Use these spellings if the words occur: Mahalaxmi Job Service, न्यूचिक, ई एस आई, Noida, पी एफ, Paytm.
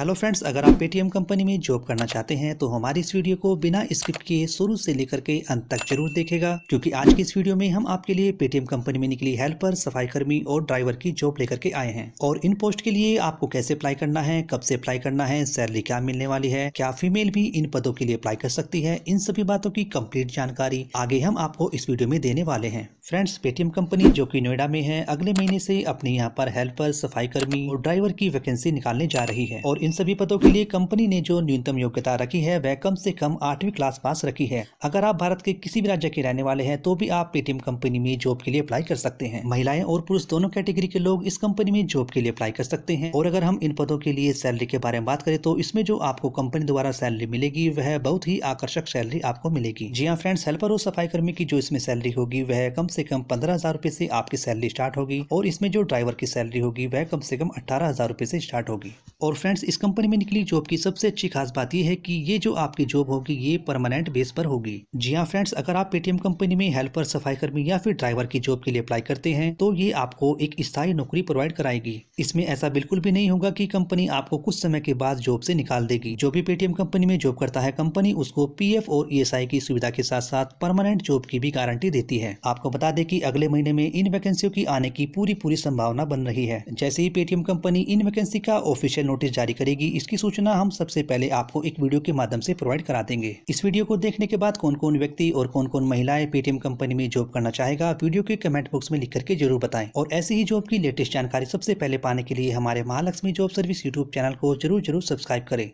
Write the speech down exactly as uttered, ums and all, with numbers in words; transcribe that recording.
Hello friends, अगर आप Paytm company में जॉब करना चाहते हैं तो हमारी इस वीडियो को बिना स्क्रिप्ट के शुरू से लेकर के अंत तक जरूर देखेगा, क्योंकि आज की इस वीडियो में हम आपके लिए पेटीएम कंपनी में निकली हेल्पर, सफाई कर्मी और ड्राइवर की जॉब लेकर के आए हैं। और इन पोस्ट के लिए आपको कैसे अप्लाई करना है, कब से अप्लाई करना है, सैलरी क्या मिलने वाली है, क्या फीमेल भी इन पदों के लिए अप्लाई कर सकती है, इन सभी बातों की कम्प्लीट जानकारी आगे हम आपको इस वीडियो में देने वाले हैं। फ्रेंड्स, पेटीएम कंपनी जो की नोएडा में है, अगले महीने से अपने यहाँ पर हेल्पर, सफाई कर्मी और ड्राइवर की वैकेंसी निकालने जा रही है। और इन सभी पदों के लिए कंपनी ने जो न्यूनतम योग्यता रखी है वह कम से कम आठवीं क्लास पास रखी है। अगर आप भारत के किसी भी राज्य के रहने वाले हैं तो भी आप पेटीएम कंपनी में जॉब के लिए अप्लाई कर सकते हैं। महिलाएं और पुरुष दोनों कैटेगरी के लोग इस कंपनी में जॉब के लिए अप्लाई कर सकते हैं। और अगर हम इन पदों के लिए सैलरी के बारे में बात करें तो इसमें जो आपको कंपनी द्वारा सैलरी मिलेगी वह बहुत ही आकर्षक सैलरी आपको मिलेगी। जी हाँ फ्रेंड्स, हेल्पर और सफाई कर्मी की जो इसमें सैलरी होगी वह कम से कम पंद्रह हजार रूपए से आपकी सैलरी स्टार्ट होगी। और इसमें जो ड्राइवर की सैलरी होगी वह कम से कम अठारह हजार रूपए से स्टार्ट होगी। और फ्रेंड्स, इस कंपनी में निकली जॉब की सबसे अच्छी खास बात यह है कि ये जो आपकी जॉब होगी ये परमानेंट बेस पर होगी। जी हाँ फ्रेंड्स, अगर आप पेटीएम कंपनी में हेल्पर, सफाई कर्मी या फिर ड्राइवर की जॉब के लिए अप्लाई करते हैं तो ये आपको एक स्थायी नौकरी प्रोवाइड कराएगी। इसमें ऐसा बिल्कुल भी नहीं होगा कि कंपनी आपको कुछ समय के बाद जॉब से निकाल देगी। जो भी पेटीएम कंपनी में जॉब करता है कंपनी उसको पी एफ और ई एस आई की सुविधा के साथ साथ परमानेंट जॉब की भी गारंटी देती है। आपको बता दें कि अगले महीने में इन वैकेंसियों की आने की पूरी पूरी संभावना बन रही है। जैसे ही पेटीएम कंपनी इन वैकेंसी का ऑफिशियल नोटिस जारी करेगी इसकी सूचना हम सबसे पहले आपको एक वीडियो के माध्यम से प्रोवाइड करा देंगे। इस वीडियो को देखने के बाद कौन कौन व्यक्ति और कौन कौन महिलाएं पेटीएम कंपनी में जॉब करना चाहेगा वीडियो के कमेंट बॉक्स में लिख करके जरूर बताएं। और ऐसी ही जॉब की लेटेस्ट जानकारी सबसे पहले पाने के लिए हमारे Mahalakshmi job service YouTube channel को जरूर जरूर सब्सक्राइब करें।